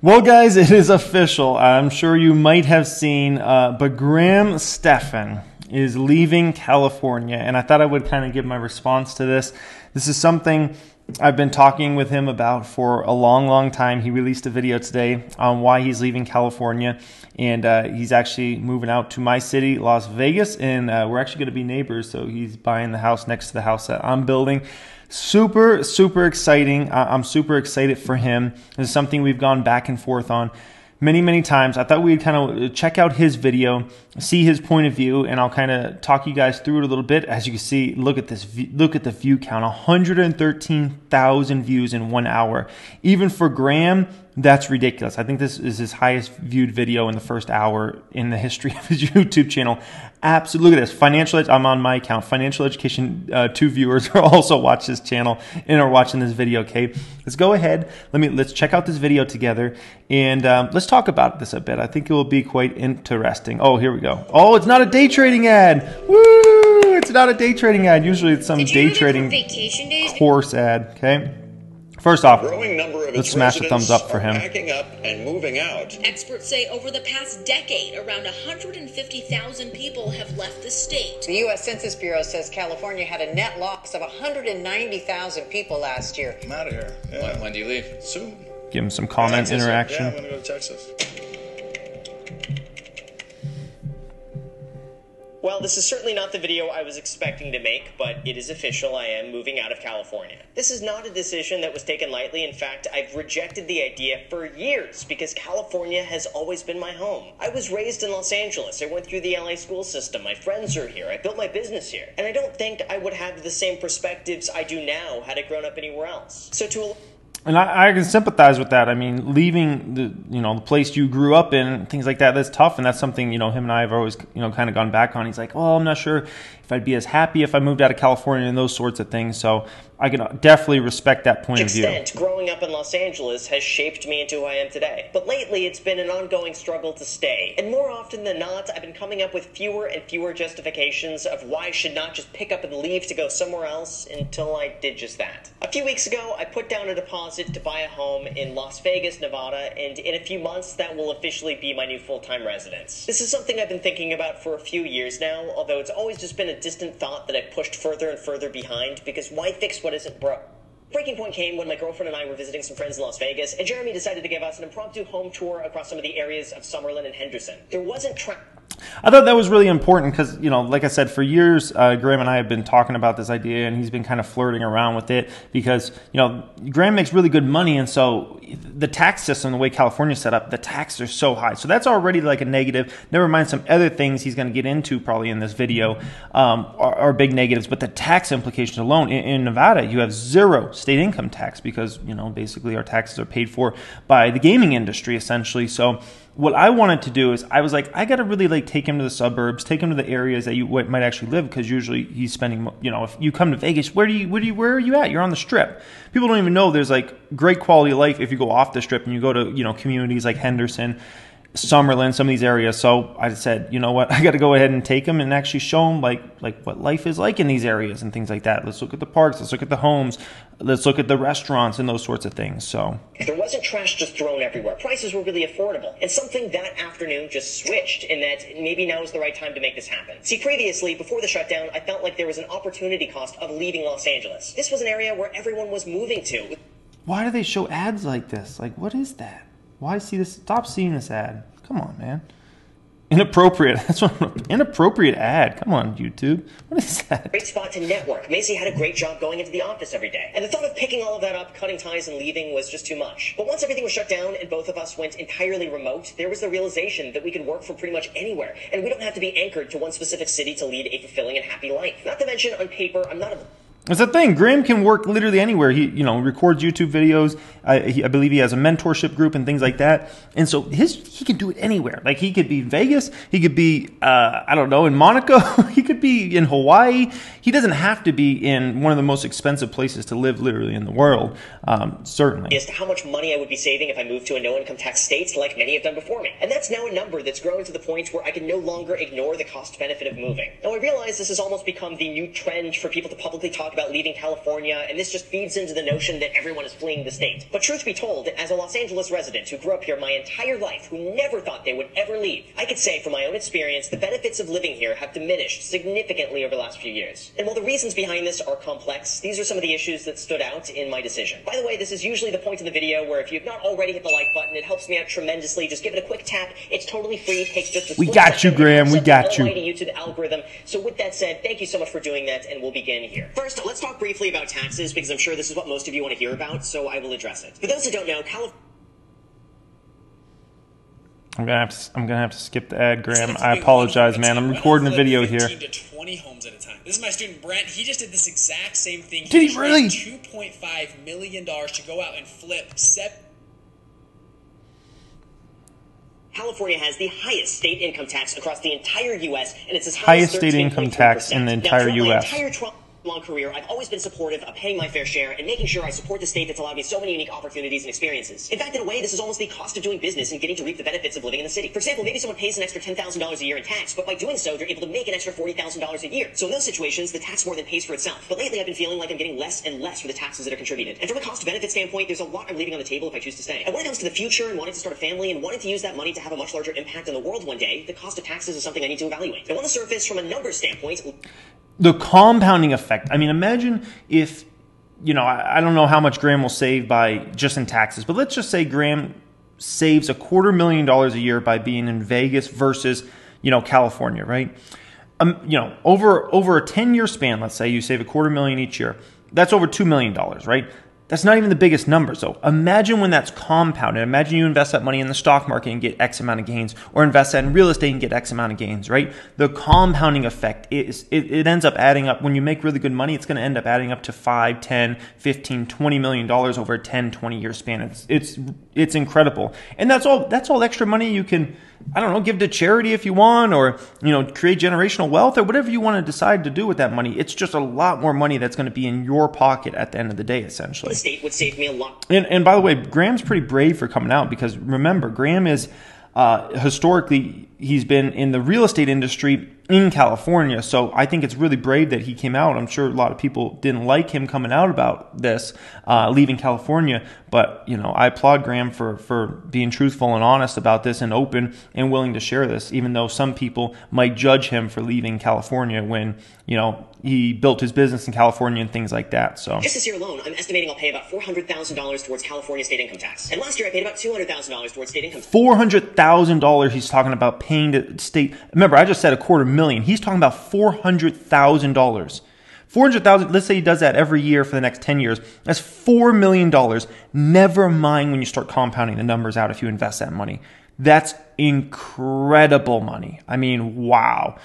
Well, guys, it is official. I'm sure you might have seen, but Graham Stephan is leaving California, and I thought I would kind of give my response to this. This is something I've been talking with him about for a long, long time. He released a video today on why he's leaving California, and he's actually moving out to my city, Las Vegas, and we're actually going to be neighbors, so he's buying the house next to the house that I'm building. Super, super exciting. I'm super excited for him. This is something we've gone back and forth on many, many times. I thought we'd kind of check out his video, see his point of view, and I'll kind of talk you guys through it a little bit. As you can see, look at this. Look at the view count, 113,000 views in 1 hour. Even for Graham, that's ridiculous. I think this is his highest viewed video in the first hour in the history of his YouTube channel. Absolutely, look at this. I'm on my account. Financial Education, two viewers are also watching this channel and are watching this video. Okay, let's go ahead. Let's check out this video together, and let's talk about this a bit. I think it will be quite interesting. Oh, here we go. Oh, it's not a day trading ad. Woo! It's not a day trading ad. Usually, it's some day trading course ad. Okay. First off, let's smash a thumbs up for him. Packing up and moving out. Experts say over the past decade, around 150,000 people have left the state. The U.S. Census Bureau says California had a net loss of 190,000 people last year. I'm out of here. Yeah. When do you leave? Soon. Give him some comment interaction. Yeah, I'm gonna go to Texas. Well, this is certainly not the video I was expecting to make, but it is official. I am moving out of California. This is not a decision that was taken lightly. In fact, I've rejected the idea for years because California has always been my home. I was raised in Los Angeles. I went through the LA school system. My friends are here. I built my business here. And I don't think I would have the same perspectives I do now had I grown up anywhere else. So to... And I can sympathize with that. I mean, leaving the the place you grew up in, things like that, that's tough, and that's something him and I have always kind of gone back on. He's like, "Oh, I'm not sure if I'd be as happy if I moved out of California," and those sorts of things. So I can definitely respect that point of view. To an extent, growing up in Los Angeles has shaped me into who I am today. But lately, it's been an ongoing struggle to stay. And more often than not, I've been coming up with fewer and fewer justifications of why I should not just pick up and leave to go somewhere else until I did just that. A few weeks ago, I put down a deposit to buy a home in Las Vegas, Nevada, and in a few months, that will officially be my new full-time residence. This is something I've been thinking about for a few years now, although it's always just been a distant thought that I pushed further and further behind, because why fix what isn't broke? Breaking point came when my girlfriend and I were visiting some friends in Las Vegas, and Jeremy decided to give us an impromptu home tour across some of the areas of Summerlin and Henderson. There wasn't I thought that was really important because, like I said, for years, Graham and I have been talking about this idea, and he's been kind of flirting around with it because, Graham makes really good money, and so the tax system, the way California's set up, the taxes are so high. So that's already like a negative. Never mind some other things he's going to get into probably in this video are big negatives, but the tax implications alone. In Nevada, you have zero state income tax because, basically our taxes are paid for by the gaming industry essentially. So what I wanted to do is I was like, I got to really take him to the suburbs, take him to the areas that you might actually live, because usually he's spending, if you come to Vegas, where are you at? You're on the Strip. People don't even know there's like great quality of life if you go off the Strip and you go to, communities like Henderson, Summerlin, some of these areas. So I said, you know what, I got to go ahead and take him and actually show him like what life is like in these areas and things like that. Let's look at the parks. Let's look at the homes. Let's look at the restaurants and those sorts of things. So there wasn't trash just thrown everywhere. Prices were really affordable, and something that afternoon just switched in that maybe now is the right time to make this happen. See, previously, before the shutdown, I felt like there was an opportunity cost of leaving Los Angeles. This was an area where everyone was moving to. Why do they show ads like this? Like, what is that? Why see this? Stop seeing this ad. Come on, man. Inappropriate. That's what. Inappropriate ad. Come on, YouTube. What is that? Great spot to network. Macy had a great job going into the office every day, and the thought of picking all of that up, cutting ties, and leaving was just too much. But once everything was shut down and both of us went entirely remote, there was the realization that we could work from pretty much anywhere, and we don't have to be anchored to one specific city to lead a fulfilling and happy life. Not to mention, on paper, I'm not a... That's the thing. Graham can work literally anywhere. He, records YouTube videos. I believe he has a mentorship group and things like that. And so he can do it anywhere. Like, he could be in Vegas. He could be, I don't know, in Monaco. He could be in Hawaii. He doesn't have to be in one of the most expensive places to live literally in the world, certainly. As to how much money I would be saving if I moved to a no-income tax state like many have done before me. And that's now a number that's grown to the point where I can no longer ignore the cost-benefit of moving. Now, I realize this has almost become the new trend for people to publicly talk about leaving California, and this just feeds into the notion that everyone is fleeing the state. But truth be told, as a Los Angeles resident who grew up here my entire life, who never thought they would ever leave, I could say from my own experience, the benefits of living here have diminished significantly over the last few years. And while the reasons behind this are complex, these are some of the issues that stood out in my decision. By the way, this is usually the point in the video where if you've not already hit the like button, it helps me out tremendously. Just give it a quick tap. It's totally free. It takes just a We got you, Graham. We got you. YouTube algorithm. So with that said, thank you so much for doing that, and we'll begin here. First, let's talk briefly about taxes, because I'm sure this is what most of you want to hear about, so I will address it. For those who don't know, California... I'm gonna have to skip the ad, Graham. I apologize, man. I'm recording a video here. 15 to 20 homes at a time. This is my student Brent. He just did this exact same thing. Did he really? $2.5 million to go out and flip 7. California has the highest state income tax across the entire U.S., and it's as high as 13.3%. Highest state income tax in the entire U.S. Long career, I've always been supportive of paying my fair share and making sure I support the state that's allowed me so many unique opportunities and experiences. In fact, in a way, this is almost the cost of doing business and getting to reap the benefits of living in the city. For example, maybe someone pays an extra $10,000 a year in tax, but by doing so, they're able to make an extra $40,000 a year. So in those situations, the tax more than pays for itself. But lately, I've been feeling like I'm getting less and less for the taxes that are contributed. And from a cost-benefit standpoint, there's a lot I'm leaving on the table if I choose to stay. And when it comes to the future and wanting to start a family and wanting to use that money to have a much larger impact on the world one day, the cost of taxes is something I need to evaluate. And on the surface, from a numbers standpoint... The compounding effect. I mean, imagine if, you know, I don't know how much Graham will save by just in taxes, but let's just say Graham saves $250,000 a year by being in Vegas versus, you know, California, right? You know, over a 10-year span, let's say you save $250,000 each year. That's over $2 million, right? That's not even the biggest number. So imagine when that's compounded. Imagine you invest that money in the stock market and get X amount of gains, or invest that in real estate and get X amount of gains, right? The compounding effect is, it ends up adding up. When you make really good money, it's going to end up adding up to 5, 10, 15, $20 million over a 10, 20-year span. It's incredible. And that's all extra money you can, I don't know, give to charity if you want, or, you know, create generational wealth or whatever you want to decide to do with that money. It's just a lot more money that's going to be in your pocket at the end of the day, essentially. The state would save me a lot. And by the way, Graham's pretty brave for coming out, because remember, Graham is historically, he's been in the real estate industry in California. So I think it's really brave that he came out. I'm sure a lot of people didn't like him coming out about this, leaving California. But, you know, I applaud Graham for being truthful and honest about this, and open and willing to share this, even though some people might judge him for leaving California when, you know, he built his business in California and things like that. So just this year alone, I'm estimating I'll pay about $400,000 towards California state income tax. And last year I paid about $200,000 towards state income tax. $400,000 he's talking about paying to state. Remember, I just said $250,000. He's talking about $400,000. $400,000, let's say he does that every year for the next 10 years. That's $4 million. Never mind when you start compounding the numbers out if you invest that money. That's incredible money. I mean, wow.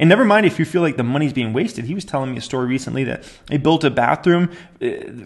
And never mind if you feel like the money's being wasted. He was telling me a story recently that they built a bathroom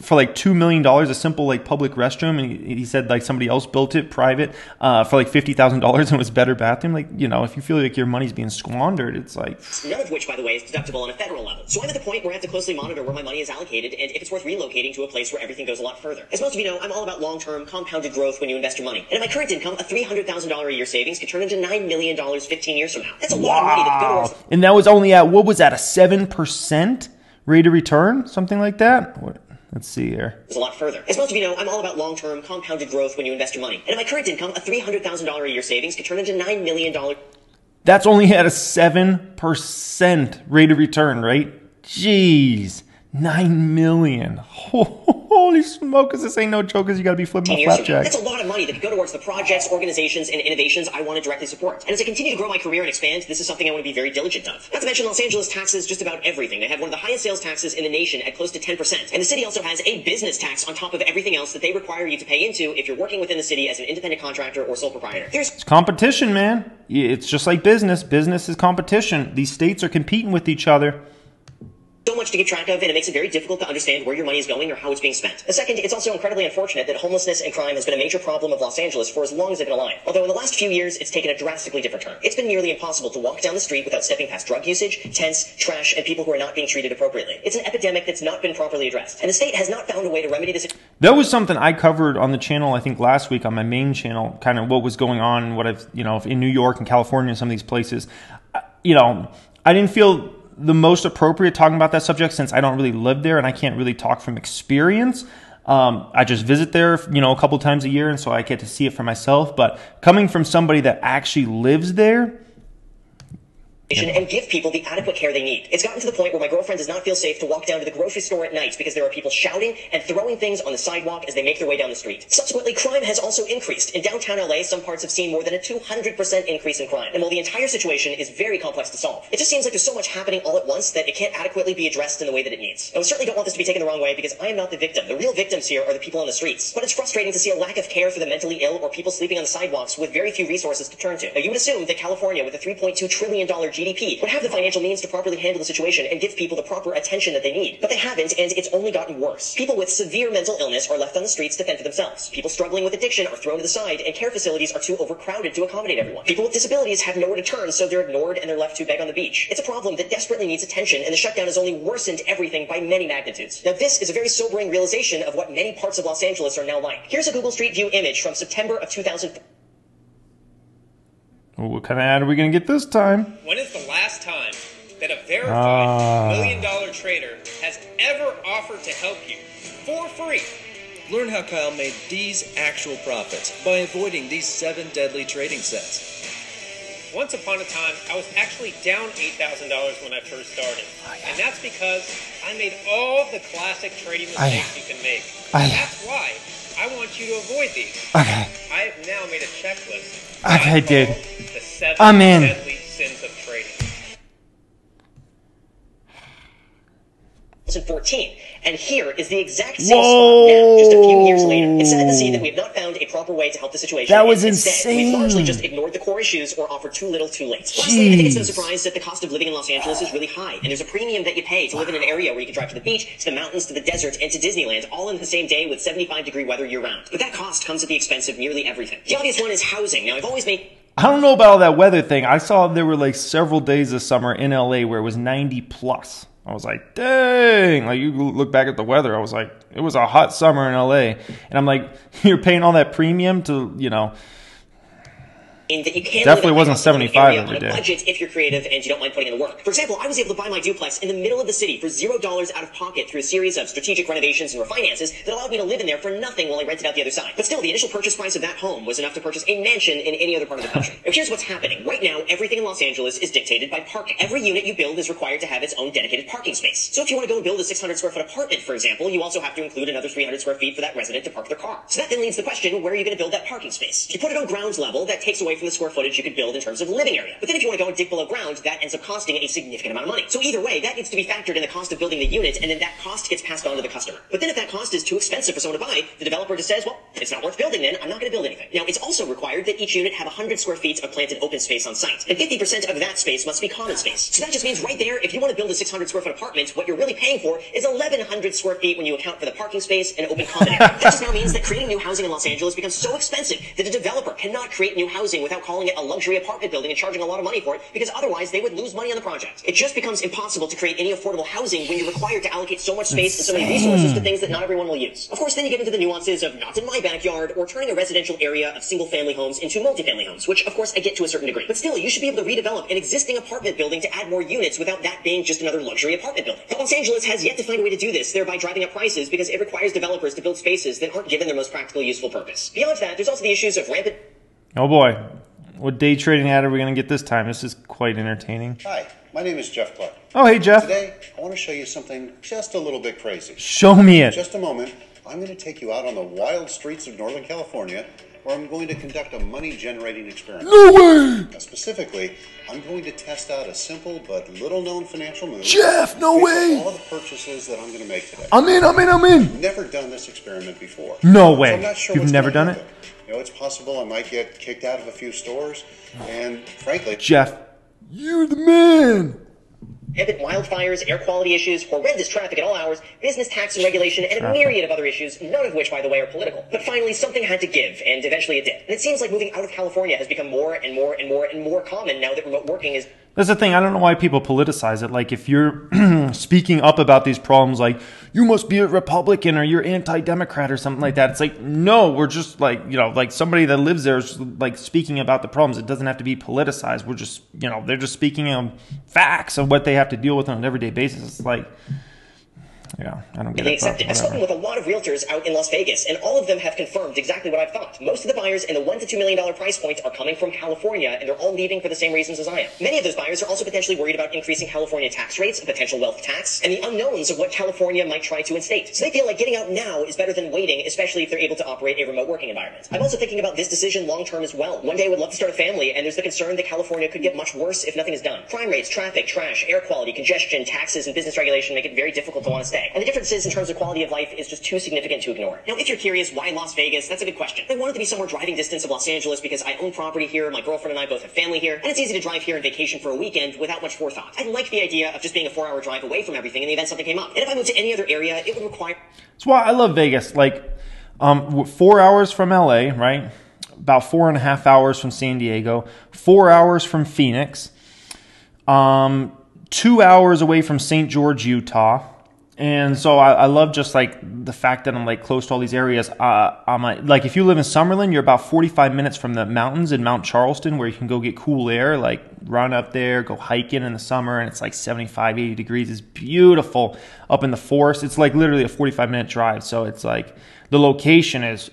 for like $2 million, a simple like public restroom. And he said like somebody else built it private for like $50,000, and was a better bathroom. Like, you know, if you feel like your money's being squandered, it's like... None of which, by the way, is deductible on a federal level. So I'm at the point where I have to closely monitor where my money is allocated, and if it's worth relocating to a place where everything goes a lot further. As most of you know, I'm all about long-term compounded growth when you invest your money. And at my current income, a $300,000 a year savings could turn into $9 million 15 years from now. That's a lot of money that's good or... And that was only at, what was that, a 7% rate of return? Something like that? Let's see here. It's a lot further. As most of you know, I'm all about long-term compounded growth when you invest your money. And at my current income, a $300,000 a year savings could turn into $9 million. That's only at a 7% rate of return, right? Jeez. $9 million. Holy smokers, this ain't no jokers. You gotta be flipping my flapjack. That's a lot of money that could go towards the projects, organizations, and innovations I want to directly support. And as I continue to grow my career and expand, this is something I want to be very diligent of. Not to mention Los Angeles taxes just about everything. They have one of the highest sales taxes in the nation at close to 10%. And the city also has a business tax on top of everything else that they require you to pay into if you're working within the city as an independent contractor or sole proprietor. It's competition, man. It's just like business. Business is competition. These states are competing with each other. So much to keep track of, and it makes it very difficult to understand where your money is going or how it's being spent. And second, it's also incredibly unfortunate that homelessness and crime has been a major problem of Los Angeles for as long as I've been alive. Although in the last few years, it's taken a drastically different turn. It's been nearly impossible to walk down the street without stepping past drug usage, tents, trash, and people who are not being treated appropriately. It's an epidemic that's not been properly addressed, and the state has not found a way to remedy this. That was something I covered on the channel, I think last week on my main channel, kind of what was going on, what I've, you know, in New York and California and some of these places. You know, I didn't feel the most appropriate talking about that subject since I don't really live there and I can't really talk from experience. I just visit there, you know, a couple times a year, and so I get to see it for myself. But coming from somebody that actually lives there, and give people the adequate care they need. It's gotten to the point where my girlfriend does not feel safe to walk down to the grocery store at night because there are people shouting and throwing things on the sidewalk as they make their way down the street. Subsequently, crime has also increased. In downtown LA, some parts have seen more than a 200% increase in crime. And while the entire situation is very complex to solve, it just seems like there's so much happening all at once that it can't adequately be addressed in the way that it needs. And we certainly don't want this to be taken the wrong way because I am not the victim. The real victims here are the people on the streets. But it's frustrating to see a lack of care for the mentally ill or people sleeping on the sidewalks with very few resources to turn to. Now, you would assume that California, with a $3.2 trillion GDP, would have the financial means to properly handle the situation and give people the proper attention that they need. But they haven't, and it's only gotten worse. People with severe mental illness are left on the streets to fend for themselves. People struggling with addiction are thrown to the side, and care facilities are too overcrowded to accommodate everyone. People with disabilities have nowhere to turn, so they're ignored and they're left to beg on the beach. It's a problem that desperately needs attention, and the shutdown has only worsened everything by many magnitudes. Now, this is a very sobering realization of what many parts of Los Angeles are now like. Here's a Google Street View image from September of 2004. What kind of ad are we going to get this time? When is the last time that a verified $1 million trader has ever offered to help you for free? Learn how Kyle made these actual profits by avoiding these 7 deadly trading sets. Once upon a time, I was actually down $8,000 when I first started. And that's because I made all the classic trading mistakes you can make. That's why I want you to avoid these. Okay. I have now made a checklist. Okay, dude. The 7 I'm in. Deadly sins of trading. 2014, and here is the exact same spot now, just a few years later. It's sad to see that we have not found a proper way to help the situation. That was insane. We've largely just ignored the core issues or offered too little too late. Lastly, I think it's no surprise that the cost of living in Los Angeles is really high, and there's a premium that you pay to live in an area where you can drive to the beach, to the mountains, to the desert, and to Disneyland, all in the same day with 75-degree weather year-round. But that cost comes at the expense of nearly everything. The obvious one is housing. Now, I've always made... I don't know about all that weather thing. I saw there were like several days this summer in LA where it was 90 plus. I was like, dang, like you look back at the weather. I was like, it was a hot summer in LA. And I'm like, you're paying all that premium to, you know, that you can definitely wasn't 75 every day. Budget if you're creative and you don't mind putting in the work. For example, I was able to buy my duplex in the middle of the city for $0 out of pocket through a series of strategic renovations and refinances that allowed me to live in there for nothing while I rented out the other side. But still, the initial purchase price of that home was enough to purchase a mansion in any other part of the country. Now, here's what's happening. Right now, everything in Los Angeles is dictated by parking. Every unit you build is required to have its own dedicated parking space. So if you want to go and build a 600-square-foot apartment, for example, you also have to include another 300 square feet for that resident to park their car. So that then leads to the question, where are you going to build that parking space? If you put it on ground level, that takes away from the square footage you could build in terms of living area. But then if you want to go and dig below ground, that ends up costing a significant amount of money. So either way, that needs to be factored in the cost of building the unit, and then that cost gets passed on to the customer. But then if that cost is too expensive for someone to buy, the developer just says, well, it's not worth building then, I'm not going to build anything. Now, it's also required that each unit have 100 square feet of planted open space on site, and 50% of that space must be common space. So that just means right there, if you want to build a 600-square-foot apartment, what you're really paying for is 1,100 square feet when you account for the parking space and open common area. That just now means that creating new housing in Los Angeles becomes so expensive that a developer cannot create new housing without calling it a luxury apartment building and charging a lot of money for it, because otherwise they would lose money on the project. It just becomes impossible to create any affordable housing when you're required to allocate so much space and so many resources to things that not everyone will use. Of course, then you get into the nuances of not in my backyard, or turning a residential area of single-family homes into multifamily homes, which, of course, I get to a certain degree. But still, you should be able to redevelop an existing apartment building to add more units without that being just another luxury apartment building. But Los Angeles has yet to find a way to do this, thereby driving up prices because it requires developers to build spaces that aren't given their most practical, useful purpose. Beyond that, there's also the issues of rampant... Oh boy, what day trading ad are we going to get this time? This is quite entertaining. Hi, my name is Jeff Clark. Oh, hey, Jeff. Today, I want to show you something just a little bit crazy. Show me it. In just a moment, I'm going to take you out on the wild streets of Northern California, where I'm going to conduct a money-generating experiment. No way! Now, specifically, I'm going to test out a simple but little-known financial move. Jeff, no way! All the purchases that I'm going to make today. I'm in! I've never done this experiment before. No way. So I'm not sure you've never done it? You know, it's possible I might get kicked out of a few stores, and frankly... Jeff, you're the man! Rampant wildfires, air quality issues, horrendous traffic at all hours, business tax and regulation, and a myriad of other issues, none of which, by the way, are political. But finally, something had to give, and eventually it did. And it seems like moving out of California has become more and more common now that remote working is... That's the thing. I don't know why people politicize it. Like, if you're speaking up about these problems, like, you must be a Republican or you're anti-Democrat or something like that. It's like, no, we're just like, you know, like somebody that lives there is like speaking about the problems. It doesn't have to be politicized. We're just, you know, they're just speaking facts of what they have to deal with on an everyday basis. It's like, yeah, I don't get it. I've spoken with a lot of realtors out in Las Vegas, and all of them have confirmed exactly what I've thought. Most of the buyers in the $1 to $2 million price point are coming from California, and they're all leaving for the same reasons as I am. Many of those buyers are also potentially worried about increasing California tax rates, a potential wealth tax, and the unknowns of what California might try to instate. So they feel like getting out now is better than waiting, especially if they're able to operate a remote working environment. I'm also thinking about this decision long-term as well. One day I would love to start a family, and there's the concern that California could get much worse if nothing is done. Crime rates, traffic, trash, air quality, congestion, taxes, and business regulation make it very difficult to want to stay. And the differences in terms of quality of life is just too significant to ignore. Now, if you're curious why Las Vegas, that's a good question. I wanted to be somewhere driving distance of Los Angeles because I own property here, my girlfriend and I both have family here, and it's easy to drive here and vacation for a weekend without much forethought. I like the idea of just being a 4-hour drive away from everything in the event something came up. And if I moved to any other area, it would require... That's why I love Vegas. Like, 4 hours from LA, right? About 4.5 hours from San Diego, 4 hours from Phoenix, 2 hours away from St. George, Utah. And so I love just like the fact that I'm like close to all these areas. Like if you live in Summerlin, you're about 45 minutes from the mountains in Mount Charleston, where you can go get cool air, like run up there, go hiking in the summer, and it's like 75, 80 degrees. It's beautiful up in the forest. It's like literally a 45-minute drive. So it's like the location is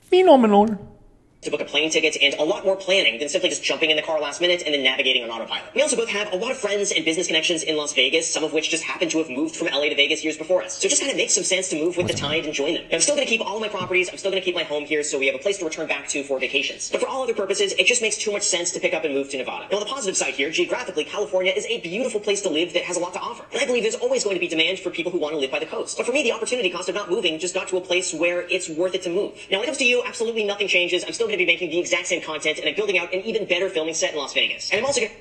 phenomenal. To book a plane ticket and a lot more planning than simply just jumping in the car last minute and then navigating on autopilot. We also both have a lot of friends and business connections in Las Vegas, some of which just happened to have moved from LA to Vegas years before us. So it just kind of makes some sense to move with the tide and join them. And I'm still going to keep all my properties. I'm still going to keep my home here, so we have a place to return back to for vacations. But for all other purposes, it just makes too much sense to pick up and move to Nevada. Now, on the positive side here, geographically, California is a beautiful place to live that has a lot to offer. And I believe there's always going to be demand for people who want to live by the coast. But for me, the opportunity cost of not moving just got to a place where it's worth it to move. Now, when it comes to you, absolutely nothing changes. I'm still going to be making the exact same content, and I'm building out an even better filming set in Las Vegas. And I'm also going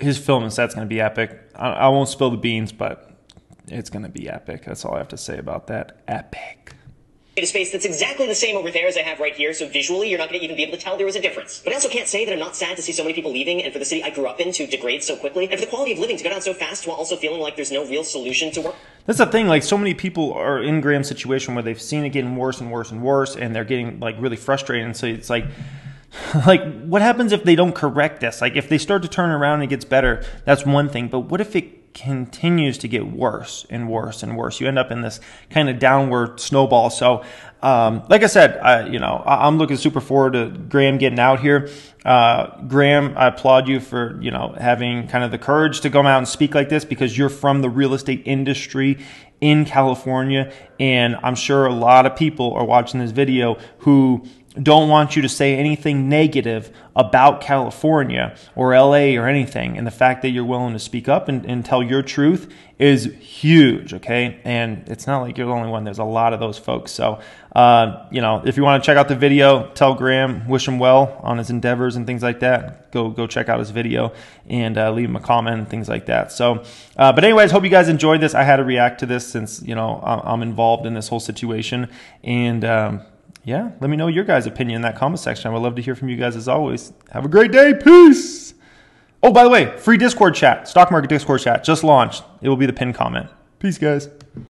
to... His filming set's going to be epic. I won't spill the beans, but it's going to be epic. That's all I have to say about that. Epic. ...a space that's exactly the same over there as I have right here, so visually you're not going to even be able to tell there was a difference. But I also can't say that I'm not sad to see so many people leaving and for the city I grew up in to degrade so quickly, and for the quality of living to go down so fast while also feeling like there's no real solution to work. That's the thing, like so many people are in Graham's situation where they've seen it getting worse and worse and worse, and they're getting like really frustrated, and so it's like what happens if they don't correct this? Like if they start to turn around and it gets better, that's one thing, but what if it continues to get worse and worse and worse? You end up in this kind of downward snowball. So like I said, I'm looking super forward to Graham getting out here. Graham, I applaud you for, you know, having kind of the courage to come out and speak like this, because you're from the real estate industry in California, and I'm sure a lot of people are watching this video who don't want you to say anything negative about California or LA or anything. And the fact that you're willing to speak up and tell your truth is huge, okay? And it's not like you're the only one. There's a lot of those folks. So, you know, if you want to check out the video, tell Graham, wish him well on his endeavors and things like that. Go check out his video and leave him a comment and things like that. So, but anyways, hope you guys enjoyed this. I had to react to this since, you know, I'm involved in this whole situation. And, yeah, let me know your guys' opinion in that comment section. I would love to hear from you guys as always. Have a great day. Peace. Oh, by the way, free Discord chat, stock market Discord chat just launched. It will be the pinned comment. Peace, guys.